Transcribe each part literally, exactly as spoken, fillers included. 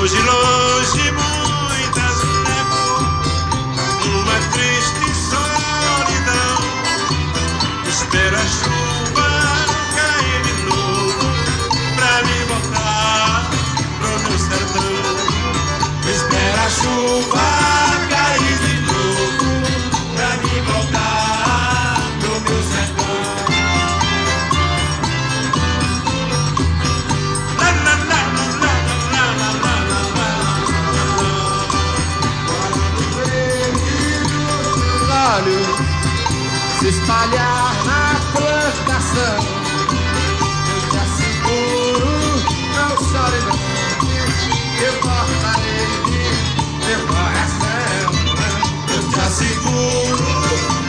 Hoje longe muitas nevoas, numa triste solidão, espera a chuva cair de novo pra me voltar pro meu sertão. Espera a chuva cair de novo pra me voltar pro meu sertão. Se espalhar na plantação, eu te asseguro, não chore não, eu cortarei meu coração. Eu te asseguro,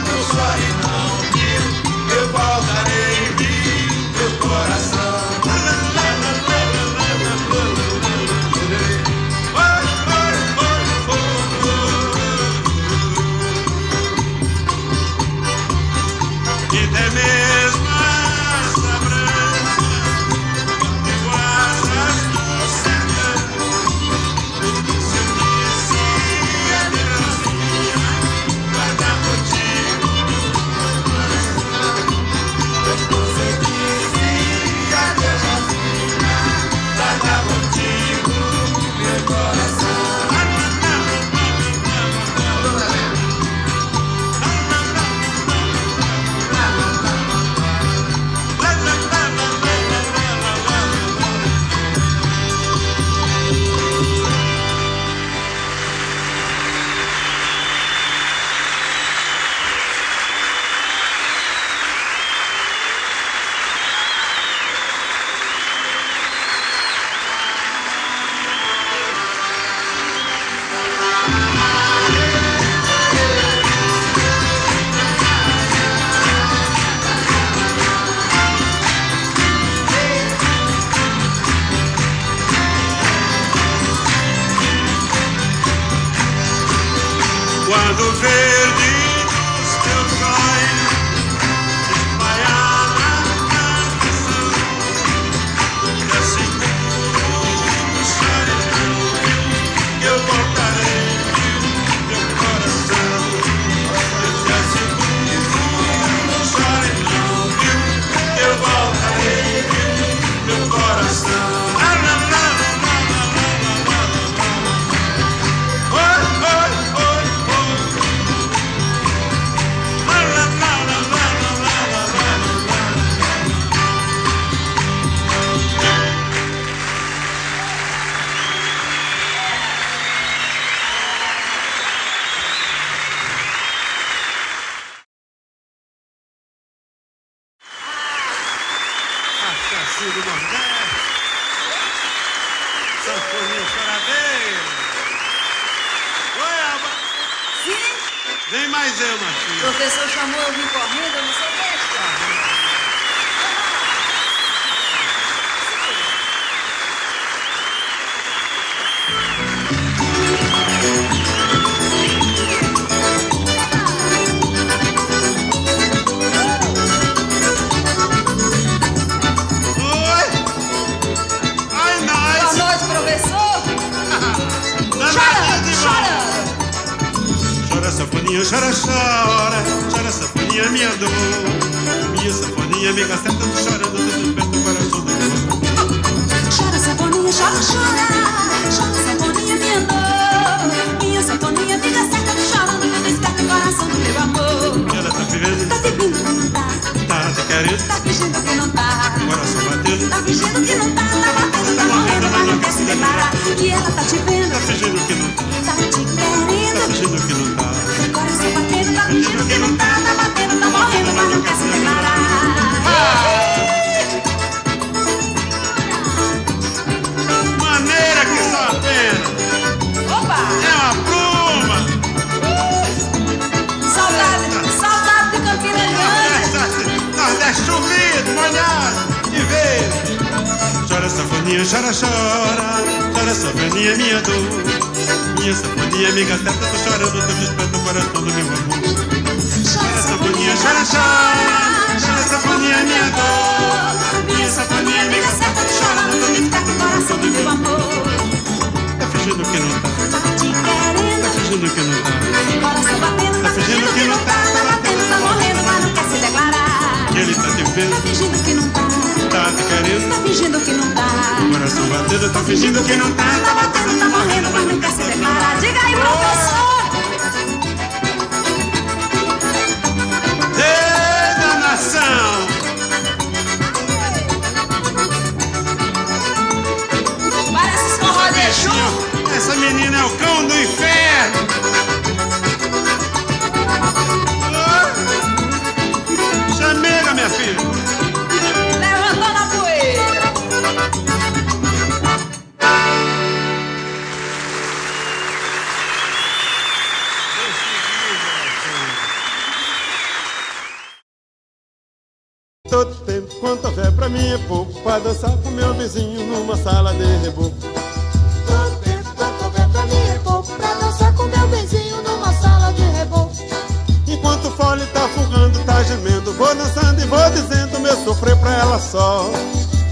não chore não, eu cortarei meu coração. Minha safoninha, amiga certa, chora, não me fica com o coração do meu amor. Eu bandido, tá fingindo que não tá. Tá batendo, tá morrendo, mas nunca se declara. Diga aí, professor! Ei, da nação! Parece os forró de Exu. Essa menina é o cão do inferno. Todo tempo, quanto houver pra mim é pouco, pra dançar com meu vizinho numa sala de reboco. Todo tempo, quanto houver pra mim é pouco, pra dançar com meu vizinho numa sala de reboco. Enquanto o fole tá fugando, tá gemendo, vou dançando e vou dizendo meu sofrer pra ela só.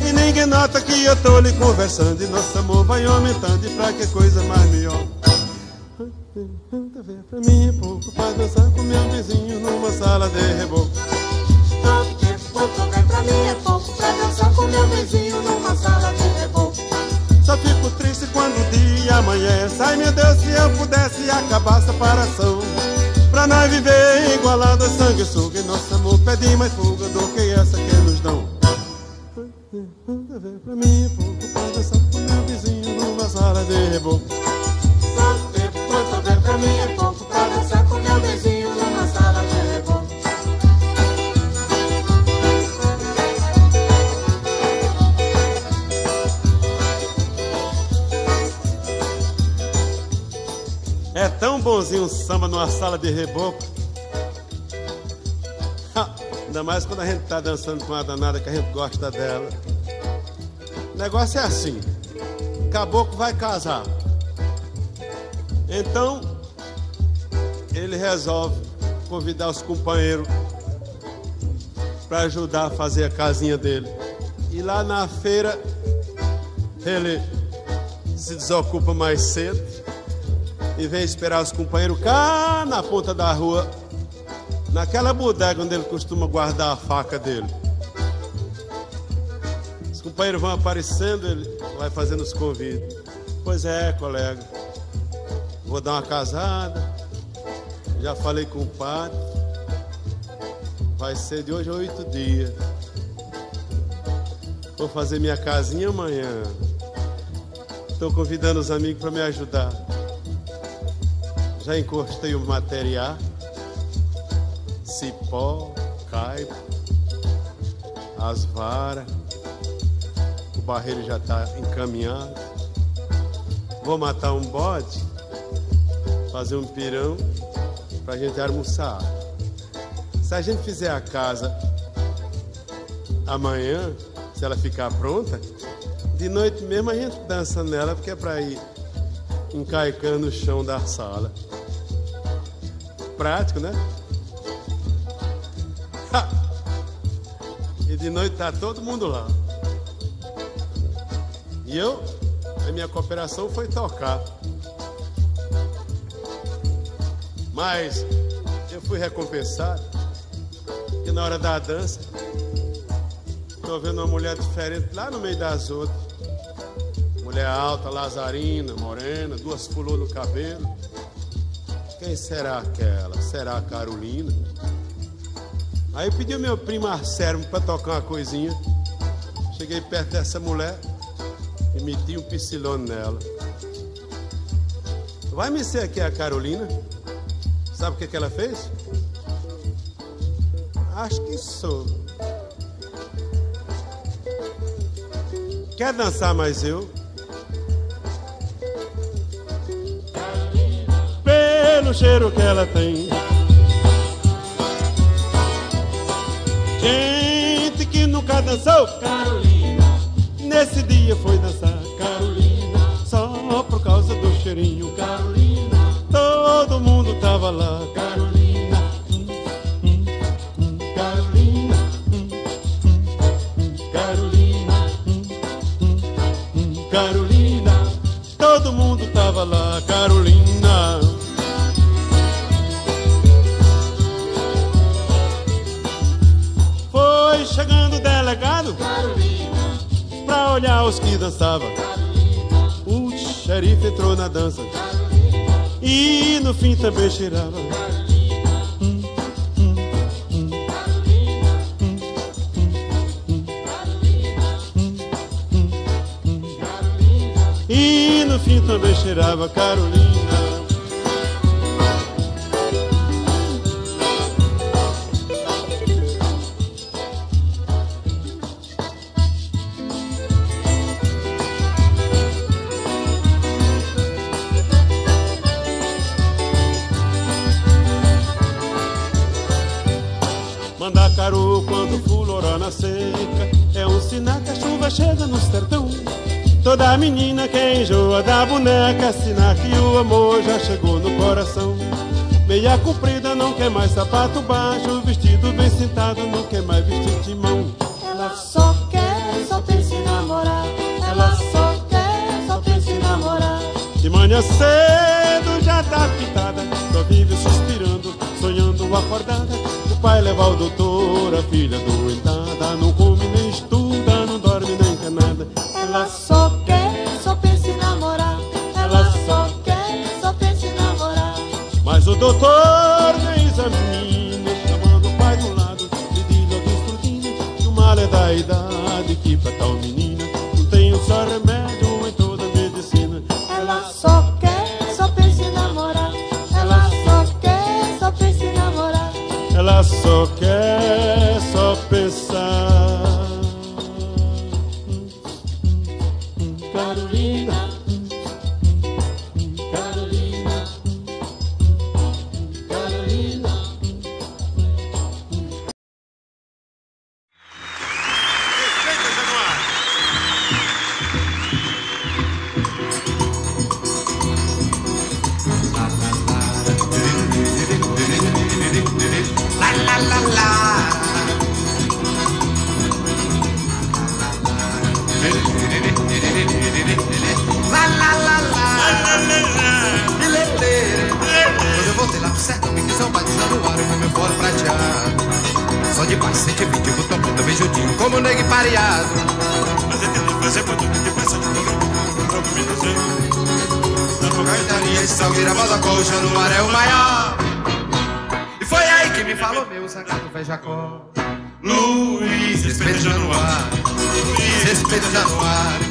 E ninguém nota que eu tô lhe conversando, e nosso amor vai aumentando, e pra que coisa mais melhor. Todo tempo, quanto houver pra mim é pouco, pra dançar com meu vizinho numa sala de reboco. É pouco pra dançar com meu vizinho numa sala de reboco. Só fico triste quando o dia amanhece. Ai meu Deus, se eu pudesse acabar a separação, pra nós viver igualado a sanguessuga, e nosso amor pede mais fuga do que essa que nos dão. Pra mim é pouco pra dançar com meu vizinho numa sala de reboco. Pra mim é pouco pra dançar com meu vizinho numa sala de reboco. É tão bonzinho um samba numa sala de reboco. Ha, ainda mais quando a gente tá dançando com uma danada que a gente gosta dela. O negócio é assim: caboclo vai casar. Então ele resolve convidar os companheiros para ajudar a fazer a casinha dele. E lá na feira ele se desocupa mais cedo e vem esperar os companheiros cá na ponta da rua, naquela bodega onde ele costuma guardar a faca dele. Os companheiros vão aparecendo, ele vai fazendo os convites. Pois é, colega, vou dar uma casada, já falei com o padre, vai ser de hoje a oito dias. Vou fazer minha casinha amanhã. Estou convidando os amigos para me ajudar. Já encostei o material, cipó, caipo, as varas, o barreiro já está encaminhado. Vou matar um bode, fazer um pirão para a gente almoçar. Se a gente fizer a casa amanhã, se ela ficar pronta, de noite mesmo a gente dança nela, porque é para ir encaicando o chão da sala. Prático, né? Ha! E de noite tá todo mundo lá. E eu, a minha cooperação foi tocar. Mas eu fui recompensado, e na hora da dança, tô vendo uma mulher diferente lá no meio das outras. Mulher alta, lazarina, morena, duas pulou no cabelo. Quem será aquela? Será a Carolina? Aí eu pedi ao meu primo Marcelo para tocar uma coisinha. Cheguei perto dessa mulher e meti um piscilone nela. Vai me ser aqui a Carolina? Sabe o que, que ela fez? Acho que sou. Quer dançar mais eu? Pelo cheiro que ela tem, gente que nunca dançou, Carolina, nesse dia foi dançar, Carolina, só por causa do cheirinho, Carolina, todo mundo tava lá, Carolina, hum, hum, hum, Carolina, hum, hum, Carolina, hum, hum, hum, Carolina, todo mundo tava lá, Carolina. Chegando o delegado Carolina, pra olhar os que dançavam. O xerife entrou na dança e no fim também cheirava. Hum, hum, hum. Hum, hum, hum. Hum, hum, hum. E no fim também cheirava Carolina. Mandacaru, quando fulora na seca, é um sinal que a chuva chega no sertão. Toda menina que enjoa da boneca, sinal que o amor já chegou no coração. Meia comprida não quer mais sapato baixo, vestido bem sentado não quer mais vestir de mão. Ela só quer, só pensa em namorar. Ela só quer, só pensa em namorar. De manhã cedo já tá pintada, só vive suspirando, sonhando acordada. O pai leva ao doutor, a filha doentada, não come nem estuda, não dorme nem quer nada. Ela só quer, só pensa em namorar. Ela só quer, só pensa em namorar. Mas o doutor nem examina, chamando o pai do lado, lhe diz alguém frutinho, que o mal é da idade, que pra tal menina não tem um só remédio em toda a medicina. Ela só quer, só pensa em namorar. Ela só quer, só pensa em namorar. Ela só quer, só pensar. Carolina, Carolina, Carolina. Respeita, Januário. La, la, la. La, la, la, la. Quando eu voltei lá pro sertão, me quis ao pai de Januário, foi meu foro prateado. Só de paciente pedindo, tomando bem juntinho, como negue pareado. Mas eu tentei fazer quanto me deu pressa de todo mundo, todo me desenho. Na boca estaria de Salgueira, Moscou, Januário é o maior. Foi aí que me falou meu sagrado velho Jacó. Luiz, respeita Januário. Luiz, respeita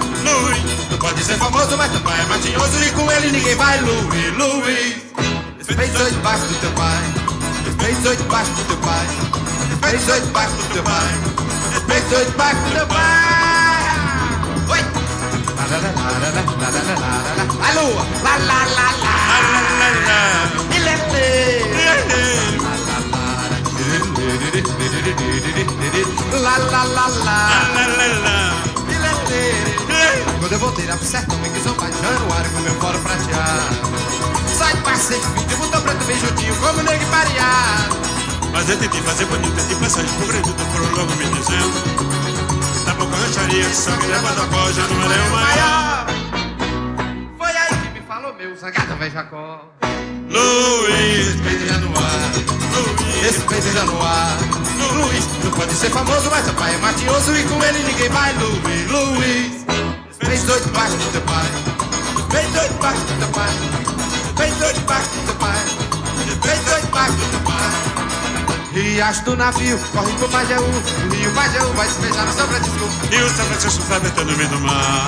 Januário. Luiz, não pode ser famoso, mas teu pai é matinhoso e com ele ninguém vai. Luiz, Luiz, respeita os oito baixos do teu pai. Respeita os oito baixos do teu pai. Respeita os oito baixos do teu pai. Respeita os oito baixos do teu pai. Oi! A lua! Lá, lá, lá, lá! E lelê! La la la la. Quando eu voltei lá pro sertão, me quis zombar de Januário com meu foro prateado. Sai de parceiro, vídeo, botou preto bem juntinho, como negue pareado. Mas eu tentei fazer bonita de passagem pro grande do foro, logo me dizendo da boca rancharia, só me levando a cor, Januário é o maior. Foi aí que me falou meu zangado velho Jacó. Luiz, respeita Januário. Respeita Januário. Luiz, tu pode ser famoso, mas teu pai é matinhoso e com ele ninguém vai. Luiz, Luiz, fez dois baixos do teu pai. Fez dois baixos do teu pai. Fez dois baixos do teu pai. Fez dois baixos do teu pai. Riacho do Navio, corre pro Baião. O rio Baião vai se beijar no São Francisco. E o São Francisco vai bater no meio do mar.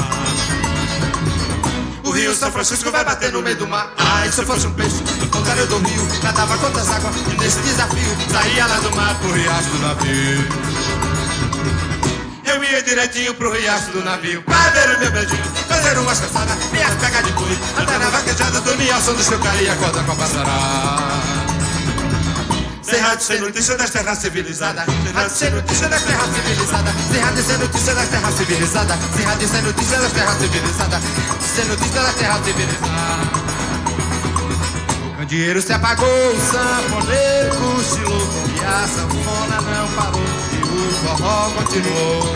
O rio São Francisco vai bater no meio do mar. Ai, se eu fosse um peixe, do contrário do rio, nadava contra as águas e nesse desafio saía lá do mar pro riacho do navio. Eu ia direitinho pro riacho do navio pra ver o meu beijinho, fazer umas caçadas, minhas pegas de boi, andar na vaquejada do Nielson do Chucari e acordar com a passarada. Sem rádio, sem notícia das terras civilizadas. Sem rádio, sem notícia das terras civilizadas. Sem rádio, sem notícia das terras civilizadas. Sem rádio, sem notícia das terras civilizadas. Sem notícia das terras civilizadas. O candeeiro se apagou, o sanfoneiro cochilou e a sanfona não parou e o forró continuou. O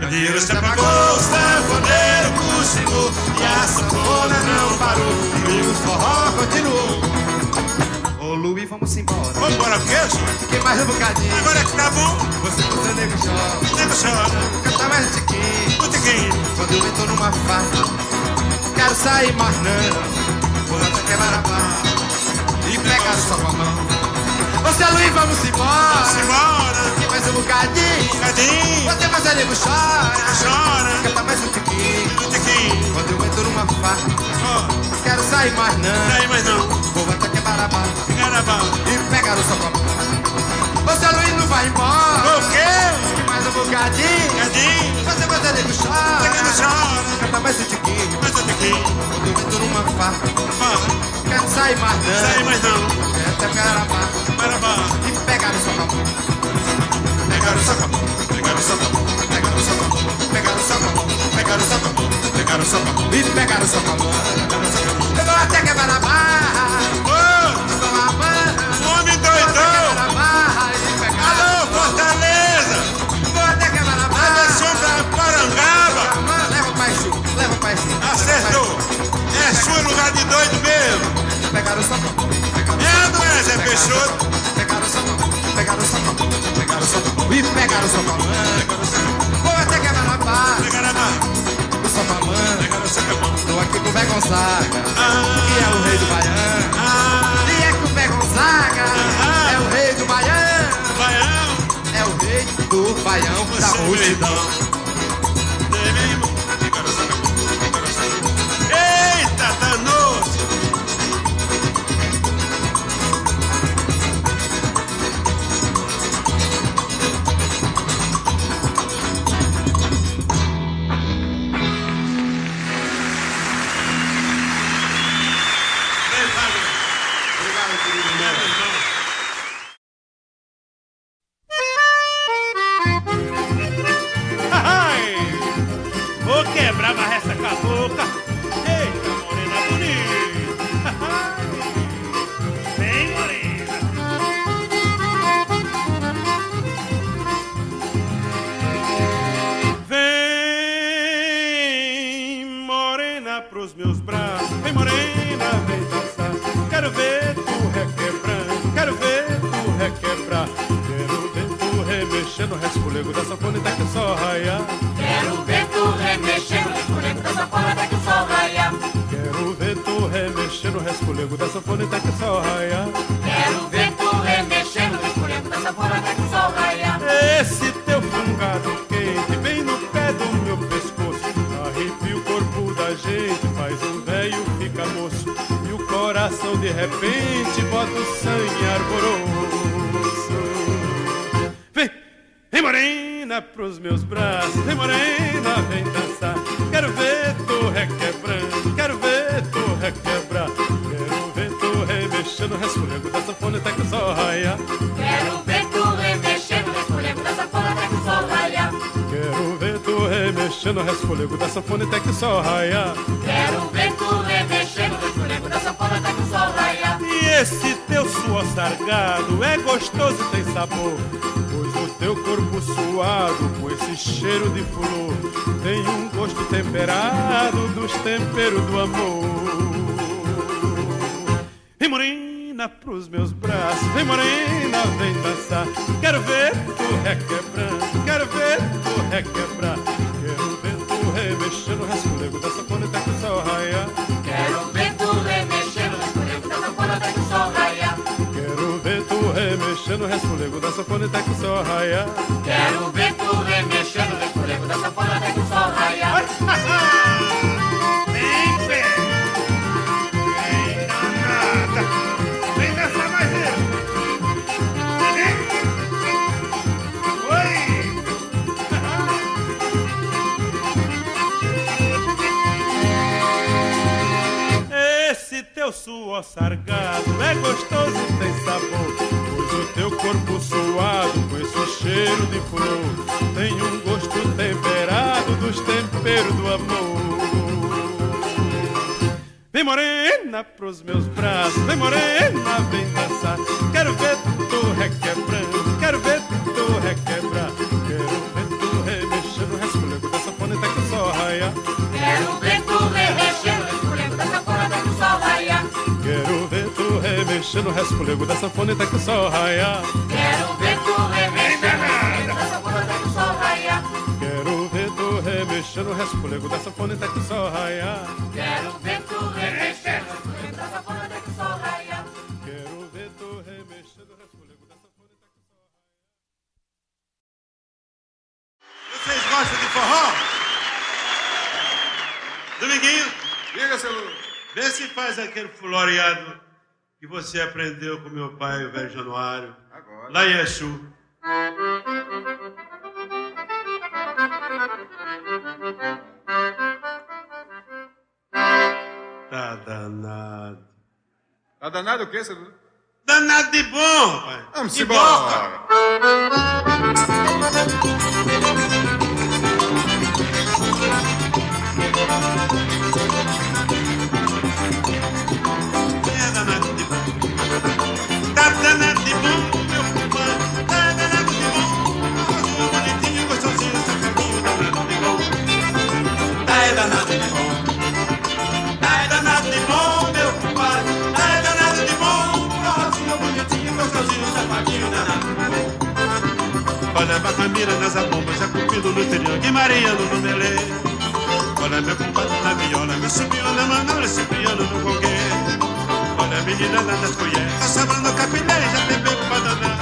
candeeiro se apagou, o sanfoneiro cochilou e a sanfona não parou e o forró continuou. Ô Luiz, vamos vamos embora. Vamos embora mesmo? Fiquei mais um bocadinho. Agora é que tá bom. Você, você, nego chora. Nego chora. Vou cantar mais um tiquinho. Um tiquinho. Quando eu entro numa farra, quero sair mais não. Vou lá pra quebrar a barra e pegar só com a mão. Você, Luiz, vamos embora. Vamos embora. Fiquei mais um bocadinho. Um bocadinho. Você, você, nego chora. Nego chora. Vou cantar mais um tiquinho. Um tiquinho. Quando eu entro numa farra, oh, quero sair mais não. Sair mais não. Vou até quebrar a barra, e pegar o seu copo. Você, Luiz, não vai embora. O quê? Que mais um bocadinho. Cadinho. Você, você, nego chora. Você, chora. Canta mais um tiquinho. Mais um tiquinho. Quando eu entro numa farra, quero sair mais não. Sair mais não. Quero até pegar a barra, e pegar o seu copo. Pegar o seu copo. Pegar o seu copo. Pegar o seu copo. Pegar o seu copo. Pegar o seu copo. Pegar o seu copo. E pegar o seu copo. Eu vou até quebrar a barra. Acertou! É sua lugar de doido mesmo! Pegaram o sapão! É, não é, Zé Peixoto? Pegaram o sapão! Pegaram o sapão! Pegaram o sapão! E pegaram o sapão! Vou até quebrar na barra! Pegaram a barra! O sapão! Pegaram o sapão! Tô aqui com o Luiz Gonzaga, que é o rei do Baião! E é que o Luiz Gonzaga é o rei do Baião! É o rei do Baião da multidão! mexendo o resto pro lego da sanfona e tá que o sol raia. Quero ver tu remexendo o lego da sanfona e tá que o sol raia. Quero ver tu remexendo o resto pro lego da sanfona e tá que o sol raia. Quero ver tu remexendo o lego da sanfona e tá que o sol raia. Quero ver tu remexendo o resto pro lego da sanfona e tá que o sol raia. Vocês gostam de forró? Dominguinho, diga, seu Lu. Vê se faz aquele floreado que você aprendeu com meu pai, o velho Januário, agora, lá em Exu. Tá danado. Tá danado o quê, seu Lu? Danado de bom, rapaz. Vamos embora. Olha a bacamira nas abombas, já cupido no triângulo e Mariano no melê. Olha meu compadre na viola, meu subiu na manola, esse piano no goguete. Olha a menina das colheres, tá sobrando capilé e já tem bebo pra danar.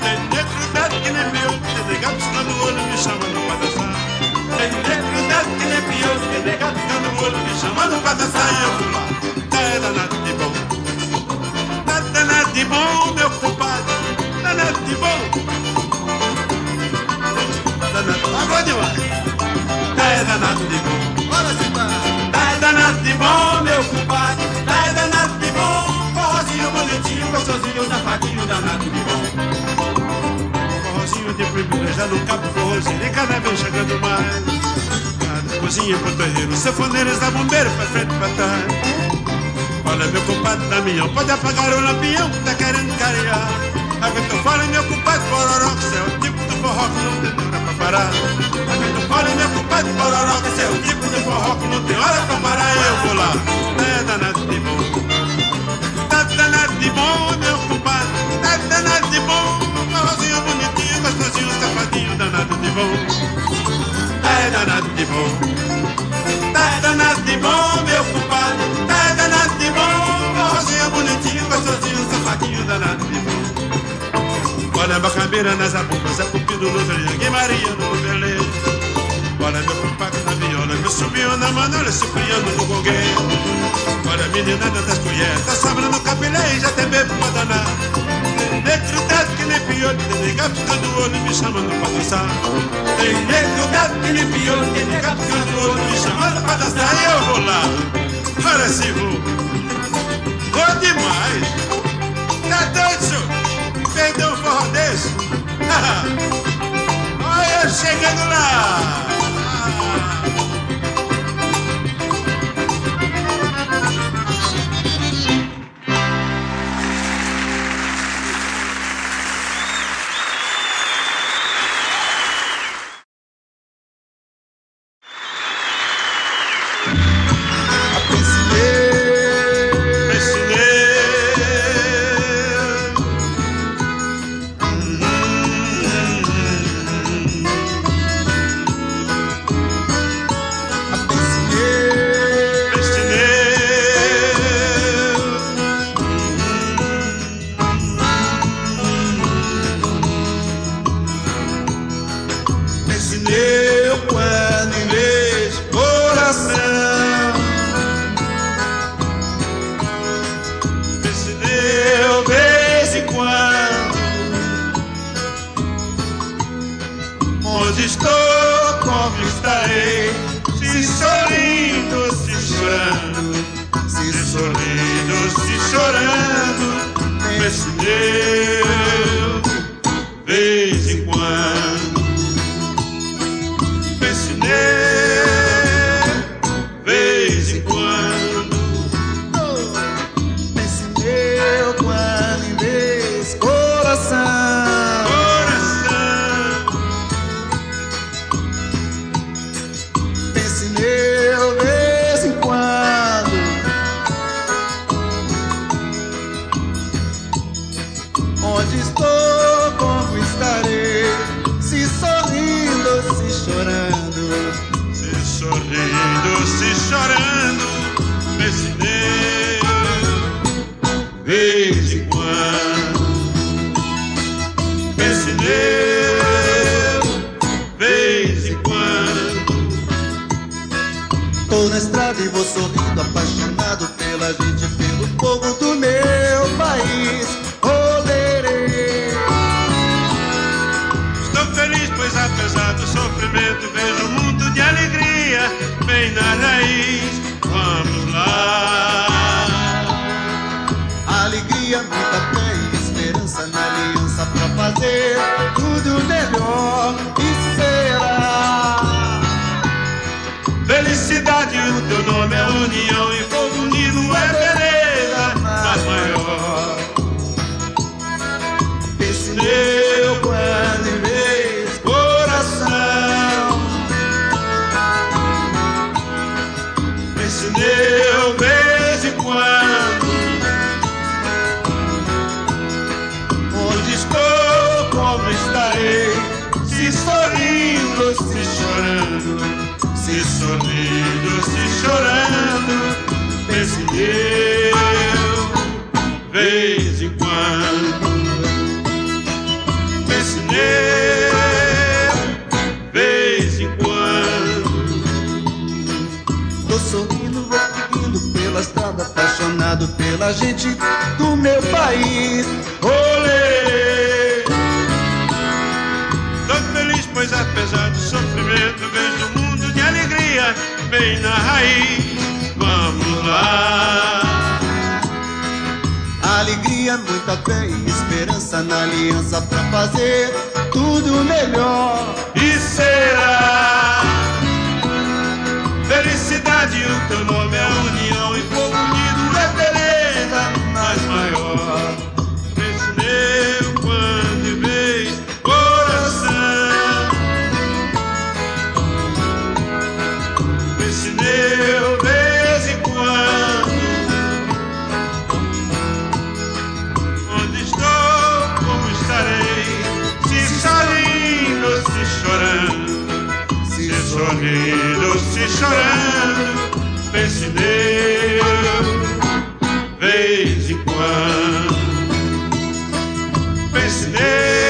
Tem negro dado que nem piolho, tem negado piscando o olho me chamando pra dançar. Tem negro dado que nem piolho, tem negado piscando o olho me chamando pra dançar e eu vou lá. Tá danado de bom, tá danado de bom, meu compadre, tá danado de bom. Agora demais. Tá danado de bom. Bora sentar. Tá danado de bom, meu compadre. Tá danado de bom. Forrozinho, bonitinho, gostosinho, safadinho, danado de bom. Forrozinho de primeira, já no cabo forrozinho, e cada vez chegando mais. Cada cozinha pro terreiro, sanfoneiros da bombeira, pra frente e pra trás. Olha meu compadre Damião, pode apagar o lampião que tá querendo carear. Aguenta fora meu compadre Bororó, que é o tipo do forró que não tem hora pra parar. Aguenta fora meu compadre Bororó, que é o tipo do forró que não tem hora pra parar. Eu vou lá, tá danado de bom, tá danado de bom, meu compadre, tá danado de bom. Forrozinho bonitinho, gostosinho, safadinho, danado de bom, tá danado de bom, tá danado de bom, meu compadre, tá danado de bom. Forrozinho bonitinho, gostosinho, safadinho, danado de bom. Olha a bacambeira nas abombas, é cupido no triângulo e Mariano no belê. Olha meu compadre na viola, meu sobrinho na manola, Cipriano no goguê. Olha a menina das colheres, tá sobrando capilé e já tem bebo pra danar. Tem negro dado que nem piolho, tem negado piscando o olho me chamando pra dançar. Tem negro dado que nem piolho, tem negado piscando o olho me chamando pra dançar. E eu vou lá, olha esse voo, vou demais. Tá doido, senhor? Perdeu um forró desse? Olha eu chegando lá! se chorando nesse meu vez em quando, nesse meu vez em quando. Tô na estrada e vou sorrindo, apaixonado pela gente e pelo povo do meu país. Olerê, estou feliz, pois apesar do sofrimento vejo um mundo de alegria bem na raiz. Vamos lá. Alegria, muita fé e esperança na aliança pra fazer tudo melhor e será. Felicidade, o teu nome é união e povo unido é beleza da maior. Esse meu quadro e meu coração, esse meu vez em quando. Onde estou, como estarei, se sorrindo, se chorando, se sorrindo, se chorando, nesse meu vez em quando, nesse meu vez em quando. Tô sorrindo, vou pedindo pela estrada, apaixonado pela gente do meu país. Olê! Tô feliz, pois apesar do sofrimento vejo o mundo bem na raiz, vamos lá. Alegria, muita fé e esperança na aliança pra fazer tudo melhor e será. Felicidade, o teu nome é união e povo unido é beleza mais maior. Esse meu quando e vez coração, meu vez em quando. Onde estou, como estarei, se sorrindo, se chorando, se sorrindo, se chorando, pense nele, vez em quando, pense nele.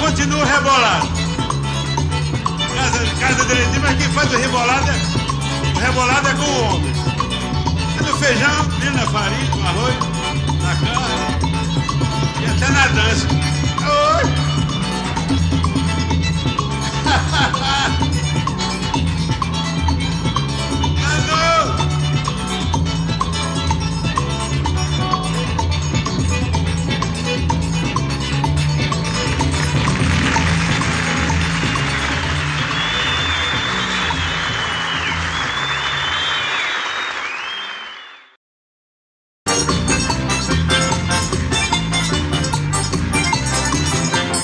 continua o rebolado. Casa, casa direitinho, mas quem faz o rebolado é, o rebolado é com o homem. E no feijão, nem na farinha, no arroz, na carne e até na dança. Oi!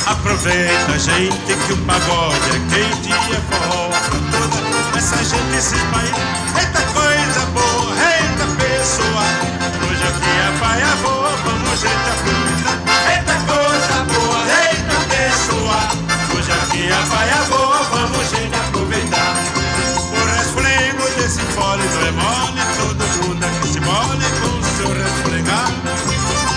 Aproveita, gente, que o pagode é quente e é forró pra toda essa gente se espalha. Eita coisa boa, eita pessoa, hoje aqui é pai e avô, vamos gente aproveitar. Eita coisa boa, eita pessoa, hoje aqui é pai e avô, vamos gente aproveitar. O resfrego desse fôlego é mole, todo mundo aqui se mole com o seu resfregar.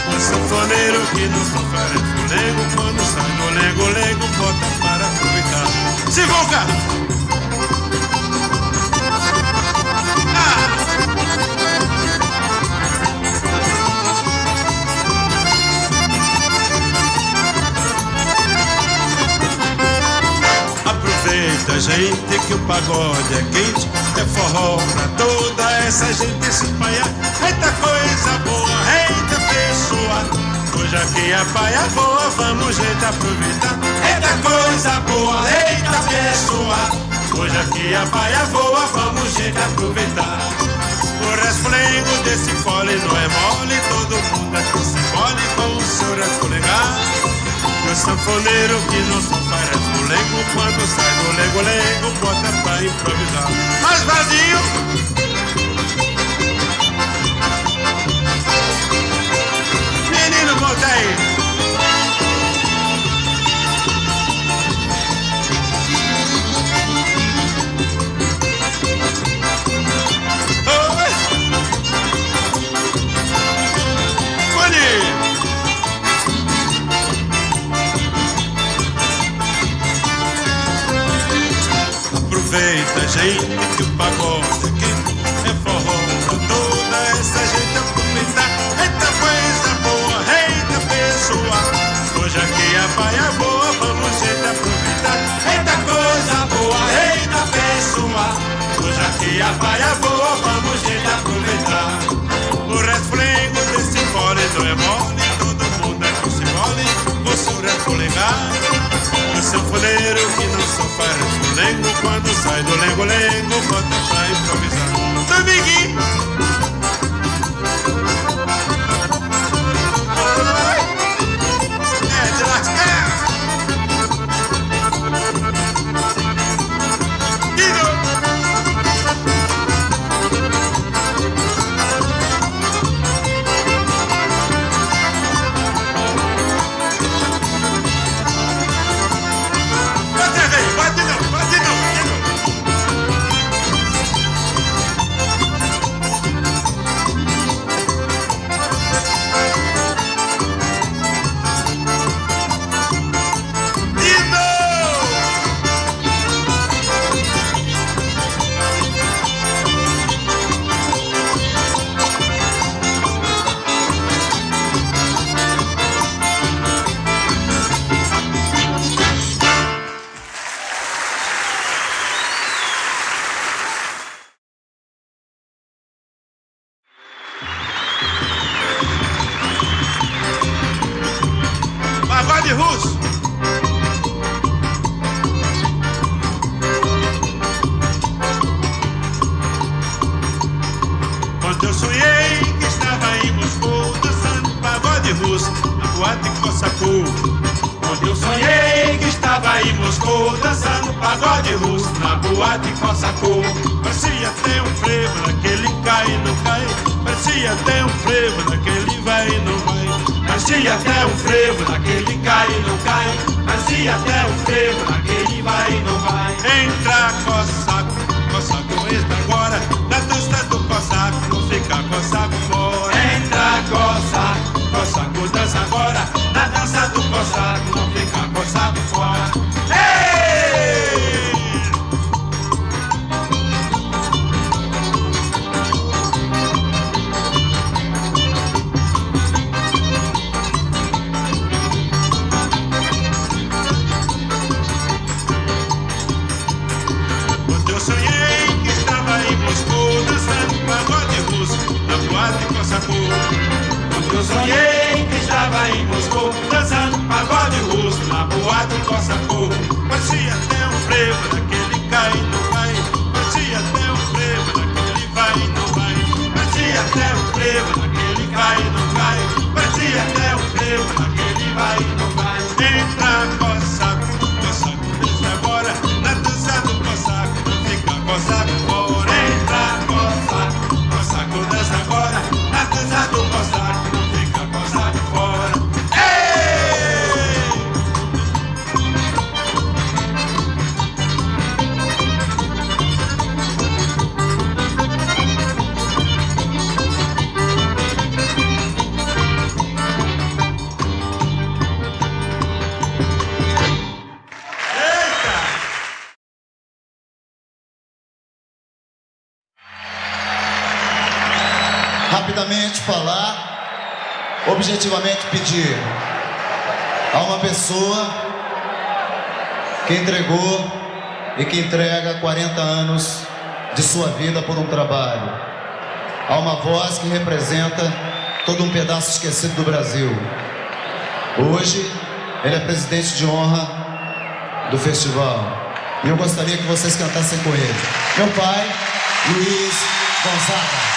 O sanfoneiro que não sofre fôlego quando sai no lego-lego, bota para aproveitar. Se volta! Ah! Aproveita, gente, que o pagode é quente, é forró pra toda essa gente se espalhar. Eita coisa boa, eita pessoa, hoje aqui é pai e avô, vamos gente aproveitar. Eita coisa boa, eita pessoa, hoje aqui é pai e avô, vamos gente aproveitar. O resflego desse fole não é mole, todo mundo aqui se mole com o seu resfolegar. O sanfoneiro que não só faz resfolego, quando sai do lego-lego, bota pra improvisar. Mais vazio! Volta aí. Oi. Bonito. Aproveita, gente, que o pagode aqui é forró pra toda essa gente aproveitar. Eita coisa boa, hey! Hoje aqui a paia boa, vamos gente aproveitar. Eita coisa boa, eita pessoa, hoje aqui a paia boa, vamos gente aproveitar. O resfrego desse fole não é mole, todo mundo é com se mole, o senhor é polegado. O sanfoneiro que não só faz resfolego, quando sai do lengo-lengo, bota pra improvisar. Dominguinhos! Pagode Russo. Quando eu sonhei que estava em Moscou dançando pagode russo na boate Kosakou. Quando eu sonhei que estava em Moscou dançando pagode russo na boate Kosakou. Parecia ter um frevo naquele cai e não cai, parecia ter um frevo naquele vai e não vai. Parecia até um frevo, naquele cai e não cai. Parecia até um frevo, naquele vai e não vai. Entra Kosakou, Kosakou entra agora, na dança do Kosakou, não fica Kosakou fora. Entra Kosakou, Kosakou dança agora, na dança do Kosakou, não fica Kosakou fora. Kosakou. Quando eu sonhei que estava em Moscou, dançando pagode russo na boate Kosakou. Parecia até um frevo daquele cai e não vai. Parecia até um frevo daquele vai e não vai. Parecia até um frevo daquele cai e não vai. Parecia até um frevo daquele vai e não vai. Entra Kosakou, Kosakou desde agora. Na dança do Kosakou não fica Kosakou fora. Entra Kosakou, Kosakou dança agora. Na dança do Kosakou. Falar, objetivamente pedir a uma pessoa que entregou e que entrega quarenta anos de sua vida por um trabalho, a uma voz que representa todo um pedaço esquecido do Brasil. Hoje, ele é presidente de honra do festival e eu gostaria que vocês cantassem com ele. Meu pai, Luiz Gonzaga.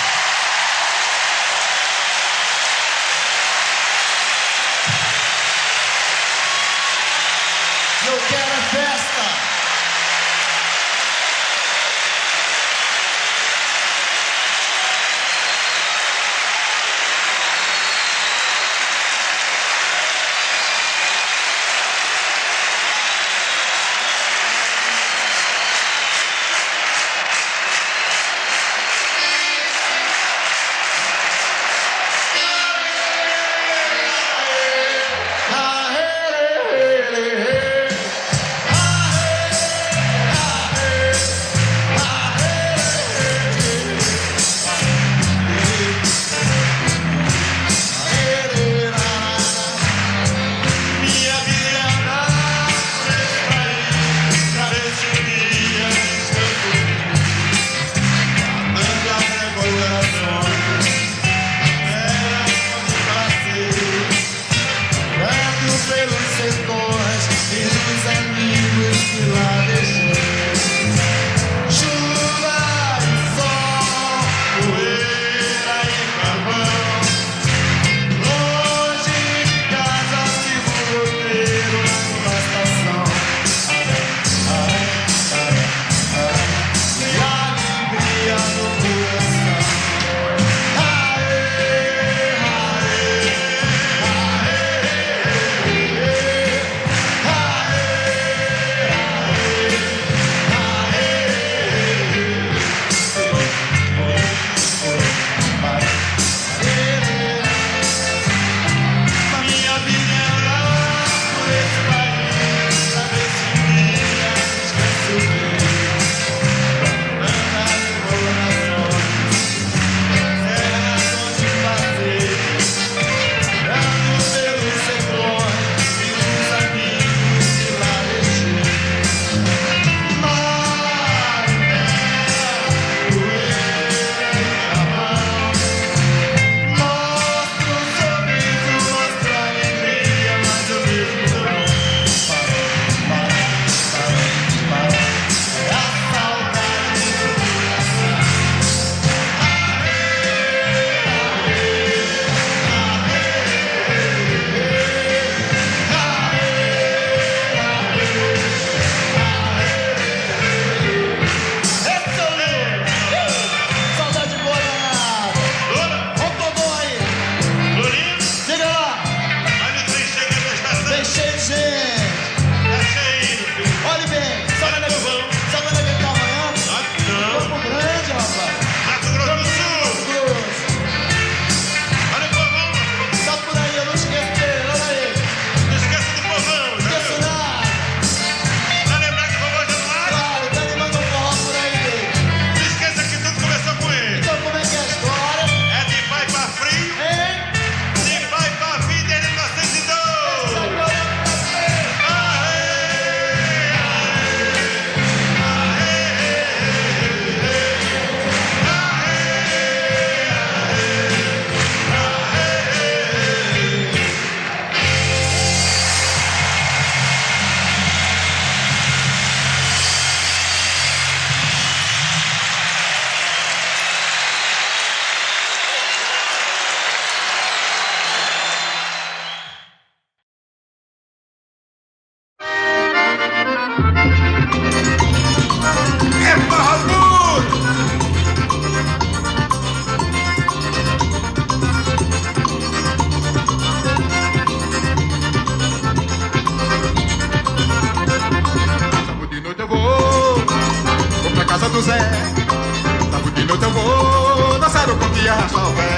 de arrastar o pé.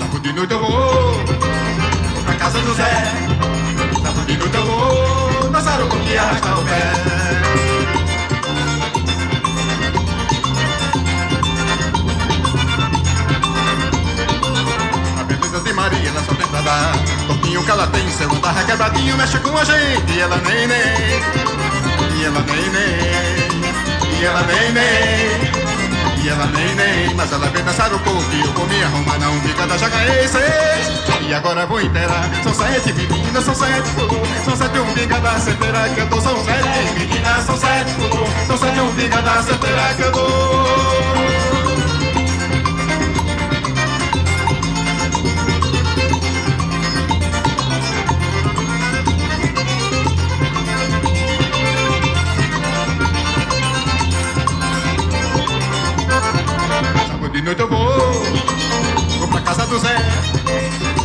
Sábado de noite eu vou pra casa do Zé. Sábado de noite eu vou dançar o coque e arrastar o pé. Maria na sua temporada, toquinho que ela tem, seu andar quebradinho, mexe com a gente. E ela nem nem, e ela nem nem, e ela nem nem, e ela nem nem. Mas ela vem dançar o coco e eu vou me arrumar, não fica da jaca, ei, seis. E agora vou inteirar, são sete meninas, são sete pulou, são sete umbiga da seteira que eu dou. São sete meninas, são sete pulou, são sete umbiga da seteira que eu dou. Sábado de noite eu vou, vou pra casa do Zé.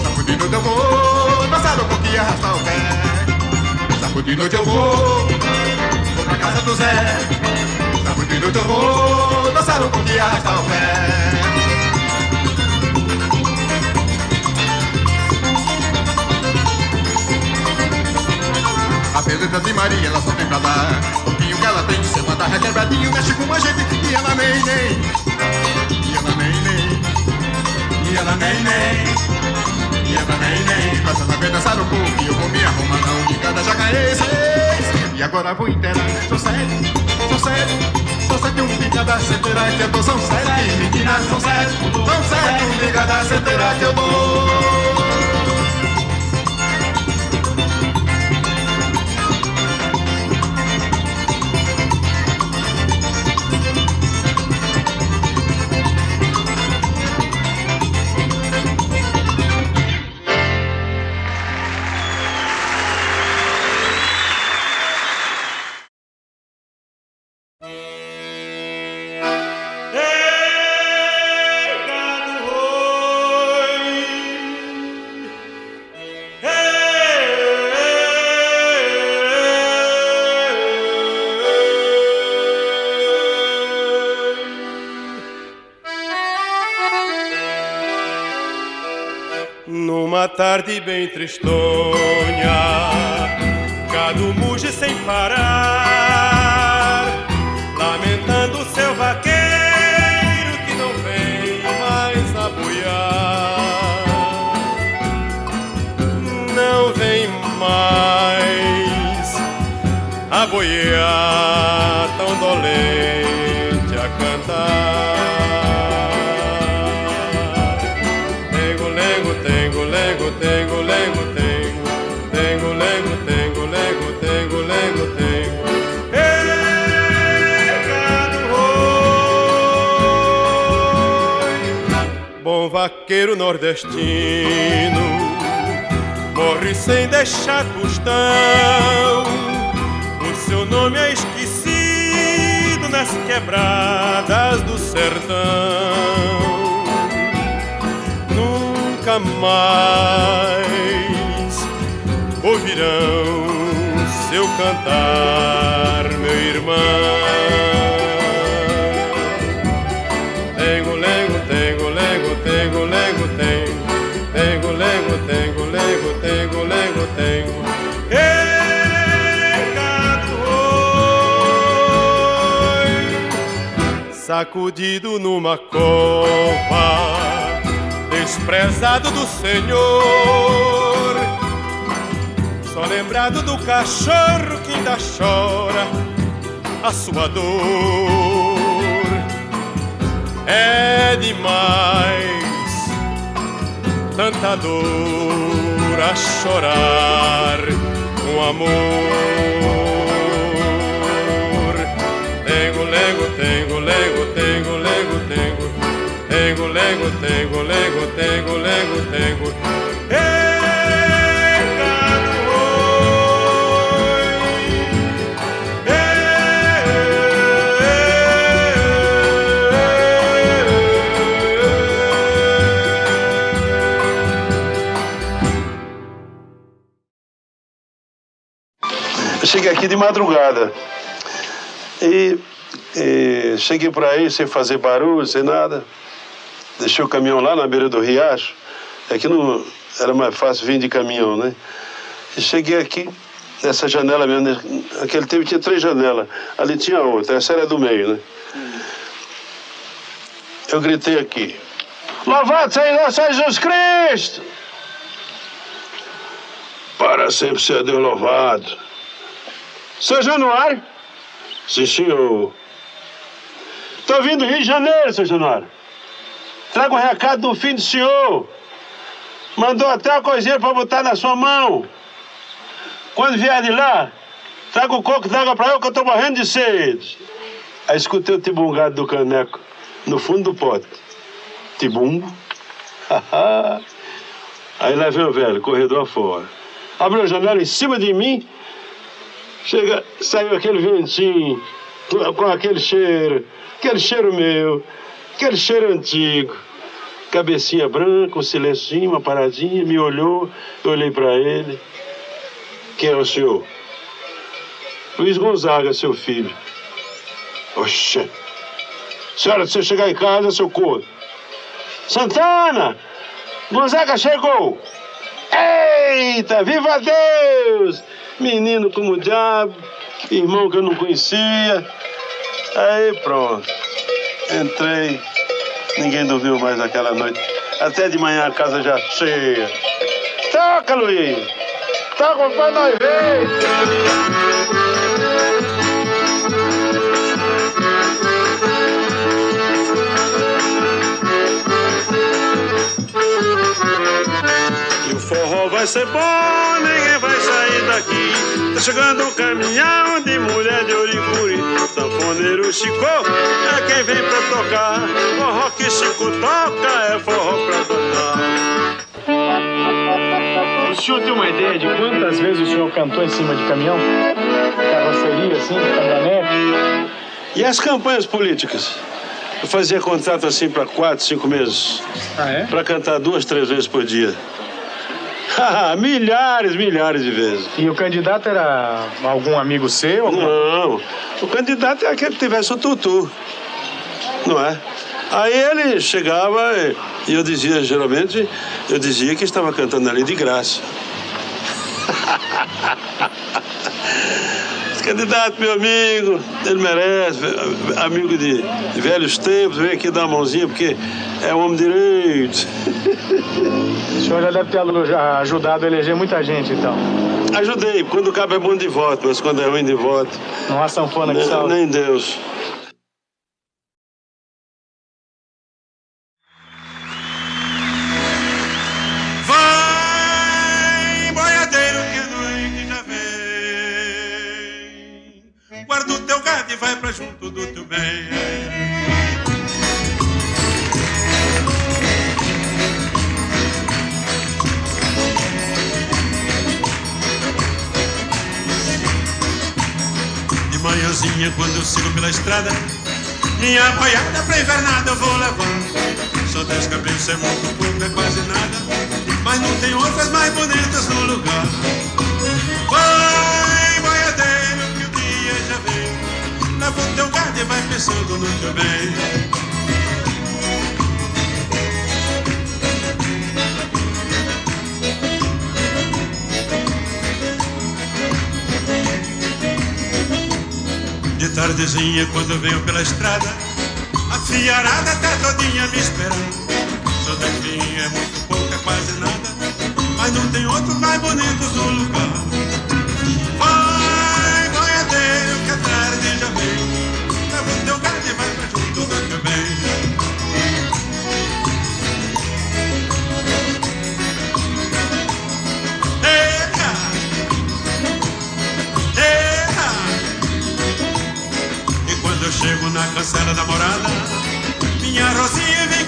Sábado de noite eu vou, dançar o coque e arrastar o pé. Sábado de noite eu vou, vou pra casa do Zé. Sábado de noite eu vou, dançar o coque e arrastar o pé. A beleza de Maria, ela só tem pra dar. Toquinho que ela tem, seu andar quebradinho, mexe com a gente. E ela nem nem, e ela nem nem, e ela nem nem, e ela nem nem. Mas ela vem dançar o coco e eu vou me arrumar, não de cada jaca, ei, seis. E agora vou inteirar, sou sério, sou sério, sou sério, um biga da seteira que eu dou. São sete meninas, são sete, são sete, um biga da seteira que eu dou. Tarde bem tristonha, gado muge sem parar, lamentando seu vaqueiro que não vem mais aboiar. Não vem mais aboiar, tão dolente a cantar. Vaqueiro nordestino morre sem deixar tostão. O seu nome é esquecido nas quebradas do sertão. Nunca mais ouvirão seu cantar, meu irmão. Sacudido numa copa, desprezado do Senhor, só lembrado do cachorro que ainda chora a sua dor. É demais tanta dor a chorar com amor. Lego, tengo, lego, tengo, lego, tengo, tengo, lego, tengo, lego, tengo, lego, tengo. Ei, gado, oi! Eu cheguei aqui de madrugada e... E cheguei por aí sem fazer barulho, sem nada. deixei o caminhão lá na beira do riacho, é que não era mais fácil vir de caminhão, né? E cheguei aqui, nessa janela mesmo, naquele tempo tinha três janelas, ali tinha outra, essa era do meio, né? Hum. Eu gritei aqui, louvado seja nosso Jesus Cristo! Para sempre ser Deus louvado. Seu Januário? Sim, senhor. Estou vindo do Rio de Janeiro, seu Januário. Trago um recado do filho do senhor. Mandou até uma coisinha para botar na sua mão. Quando vier de lá, traga um coco d'água para eu, que eu estou morrendo de sede. Aí escutei o tibungado do caneco no fundo do pote. Tibungo. Aí lá vem o velho, corredor afora. Abriu a janela em cima de mim. Chega, saiu aquele ventinho, com aquele cheiro, aquele cheiro meu, aquele cheiro antigo. Cabecinha branca, um silencinho, uma paradinha, me olhou, eu olhei para ele. Quem é o senhor? Luiz Gonzaga, seu filho. Oxe! Senhora, se você chegar em casa, seu corpo. Santana! Gonzaga chegou! Eita, viva Deus! Menino como o diabo, irmão que eu não conhecia. Aí pronto, entrei, ninguém dormiu mais aquela noite. Até de manhã a casa já cheia. Toca, Luiz! Toca pra nós ver! Vai ser bom, ninguém vai sair daqui. Tá chegando um caminhão de mulher de oricuri. Sanfoneiro Chico é quem vem pra tocar. Forró que Chico toca é forró pra tocar. O senhor tem uma ideia de quantas vezes o senhor cantou em cima de caminhão? Carroceria, assim, caminhonete? E as campanhas políticas? Eu fazia contrato assim pra quatro, cinco meses. Ah, é? Pra cantar duas, três vezes por dia. Milhares, milhares de vezes. E o candidato era algum amigo seu? Algum... Não, o candidato é aquele que tivesse o tutu, não é? Aí ele chegava e eu dizia, geralmente, eu dizia que estava cantando ali de graça. Esse candidato, meu amigo, ele merece, amigo de velhos tempos, vem aqui dar a mãozinha porque é um homem direito. O senhor já deve ter ajudado a eleger muita gente, então. Ajudei, quando o cabo é bom de voto, mas quando é ruim de voto... Não há sanfona que salve. Nem Deus. Vai, boiadeiro que noite já vem. Guarda o teu gado e vai pra junto do teu bem. Manhãzinha, quando eu sigo pela estrada, minha boiada pra invernada eu vou levando. Só dez cabelos é muito pouco, é quase nada, mas não tem outras mais bonitas no lugar. Vai, boiadeiro, que o dia já vem. Leva o teu gado e vai pensando no teu bem. De tardezinha, quando venho pela estrada, a fiarada tá todinha me esperando. Só daqui é muito pouco, é quase nada, mas não tem outro mais bonito no lugar. Vai, boiadeiro, que a tarde já vem. Leva o teu gado e vai pra junto do teu bem. Eita! Eita! Quando eu chego na cancela da morada, minha Rosinha vem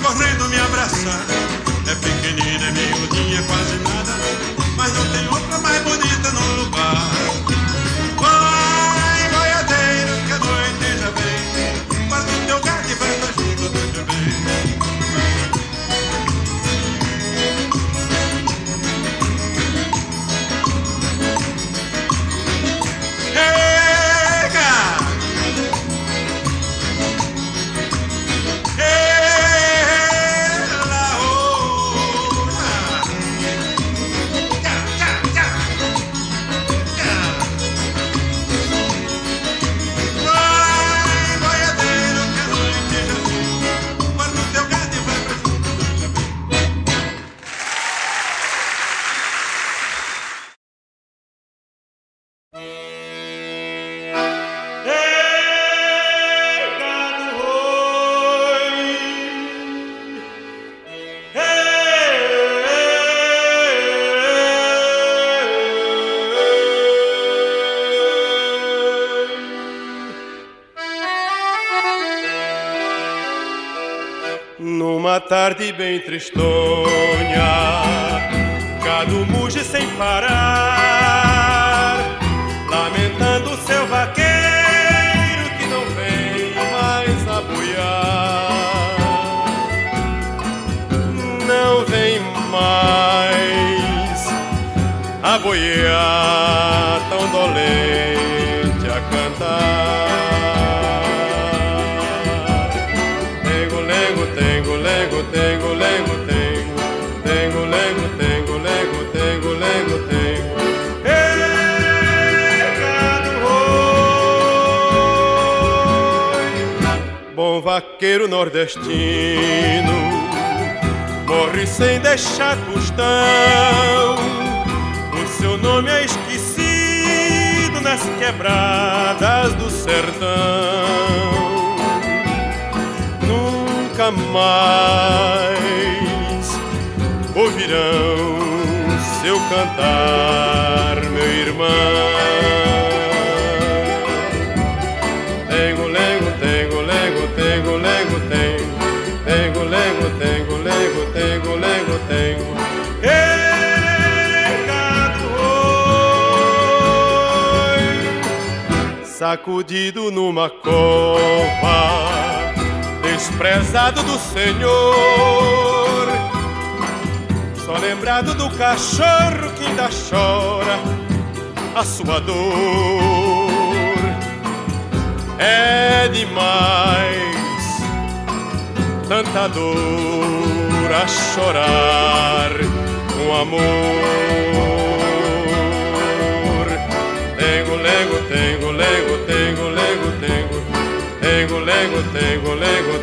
Numa tarde bem tristonha, gado muge sem parar, lamentando o seu vaqueiro que não vem mais aboiar. Não vem mais aboiar, tão dolente a cantar. Vaqueiro nordestino morre sem deixar tostão. O seu nome é esquecido nas quebradas do sertão. Nunca mais ouvirão seu cantar, meu irmão. Sacudido numa copa, desprezado do Senhor, só lembrado do cachorro que ainda chora a sua dor. É demais tanta dor a chorar com amor. Tengo, lego, tengo, lego, tengo, lego, tengo, lego,